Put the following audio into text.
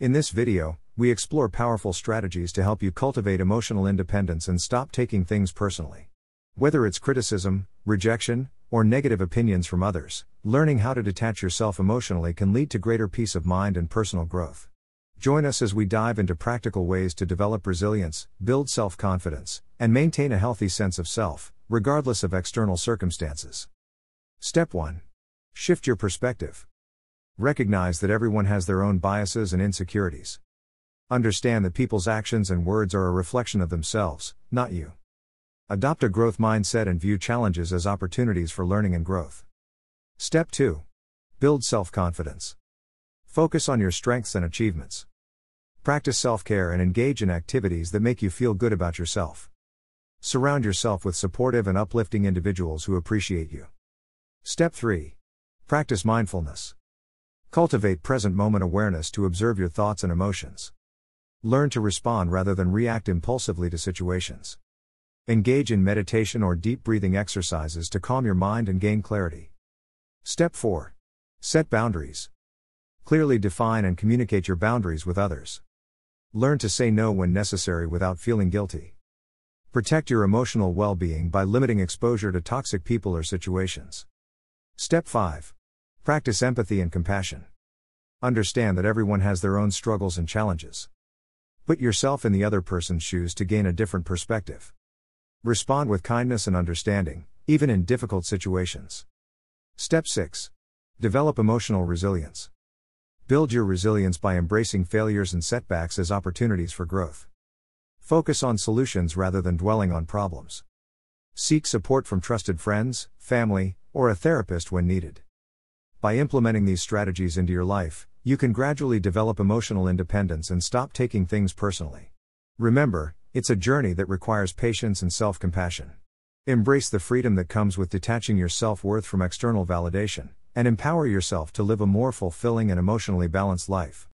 In this video, we explore powerful strategies to help you cultivate emotional independence and stop taking things personally. Whether it's criticism, rejection, or negative opinions from others, learning how to detach yourself emotionally can lead to greater peace of mind and personal growth. Join us as we dive into practical ways to develop resilience, build self-confidence, and maintain a healthy sense of self, regardless of external circumstances. Step 1. Shift your perspective. Recognize that everyone has their own biases and insecurities. Understand that people's actions and words are a reflection of themselves, not you. Adopt a growth mindset and view challenges as opportunities for learning and growth. Step 2. Build self-confidence. Focus on your strengths and achievements. Practice self-care and engage in activities that make you feel good about yourself. Surround yourself with supportive and uplifting individuals who appreciate you. Step 3. Practice mindfulness. Cultivate present moment awareness to observe your thoughts and emotions. Learn to respond rather than react impulsively to situations. Engage in meditation or deep breathing exercises to calm your mind and gain clarity. Step 4. Set boundaries. Clearly define and communicate your boundaries with others. Learn to say no when necessary without feeling guilty. Protect your emotional well-being by limiting exposure to toxic people or situations. Step 5. Practice empathy and compassion. Understand that everyone has their own struggles and challenges. Put yourself in the other person's shoes to gain a different perspective. Respond with kindness and understanding, even in difficult situations. Step 6. Develop emotional resilience. Build your resilience by embracing failures and setbacks as opportunities for growth. Focus on solutions rather than dwelling on problems. Seek support from trusted friends, family, or a therapist when needed. By implementing these strategies into your life, you can gradually develop emotional independence and stop taking things personally. Remember, it's a journey that requires patience and self-compassion. Embrace the freedom that comes with detaching your self-worth from external validation, and empower yourself to live a more fulfilling and emotionally balanced life.